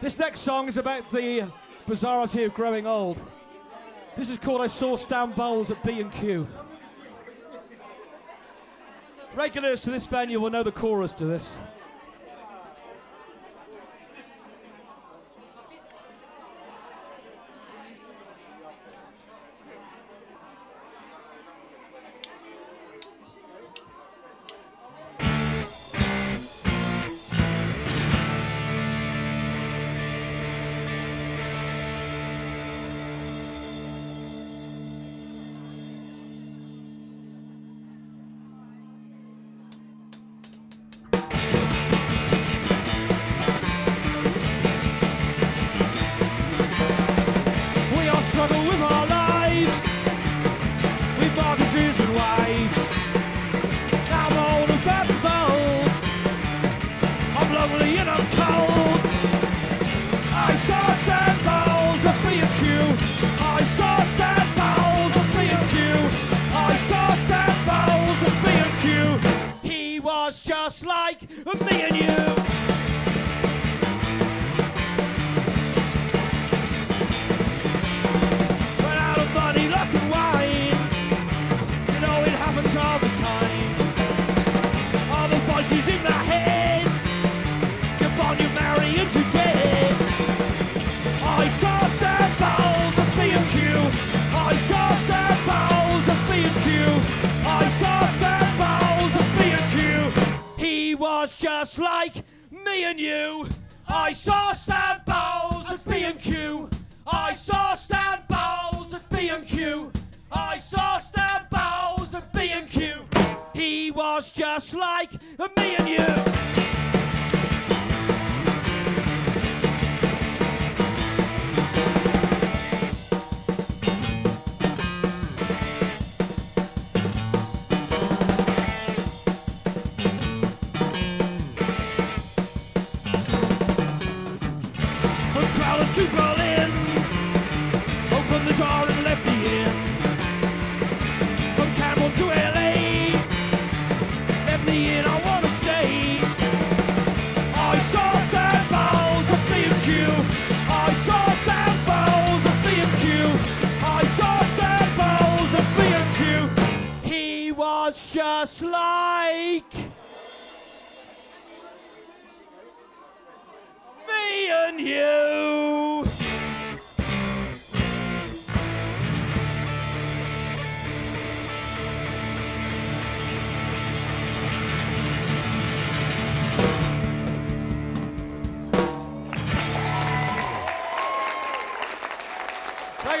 This next song is about the bizarrity of growing old. This is called I Saw Stan Bowles at B&Q. Regulars to this venue will know the chorus to this. Struggle with our lives, with mortgages and wives. Now I'm old and fat and bold, I'm lonely and I'm cold. I saw Stan Bowles at B&Q. I saw Stan Bowles at B&Q. I saw Stan Bowles at B&Q. He was just like me and you. She's in my head, you're born, you marry, and you dead. I saw Stan Bowles at B&Q. I saw Stan Bowles at B&Q. I saw Stan Bowles at B&Q. He was just like me and you. I saw Stan Bowles at B&Q. I saw Stan Bowles at B&Q. I saw Stan Bowles at B&Q. He was just like me and you. From Crowlers to Berlin, opened the door and let me in. From Campbell to LA, and I wanna stay. I saw Stan Bowles at B&Q. I saw Stan Bowles at B&Q. I saw Stan Bowles at B&Q. He was just like me and you. Thank